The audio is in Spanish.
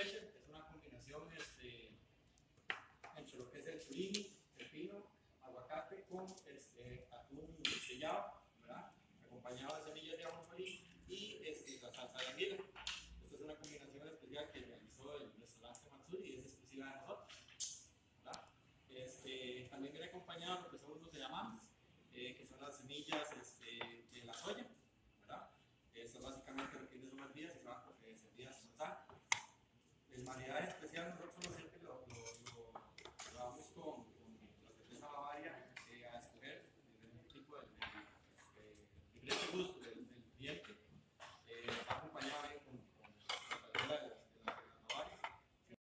flecha, es una combinación entre lo que es el surimi, pepino, aguacate con atún sellado, ¿verdad? Acompañado de semillas de ajo marín y la salsa de anguila. Esta es una combinación especial que realizó el restaurante Matsuri y es exclusiva de nosotros, ¿verdad? También viene acompañado de lo que son los edamames, que son las semillas de la soya, ¿verdad? Esto es básicamente lo que tiene son las vidas y se va a servir a soltar. En variedad especial nosotros siempre lo damos con la cerveza Bavaria a escoger, de un tipo de libre gusto.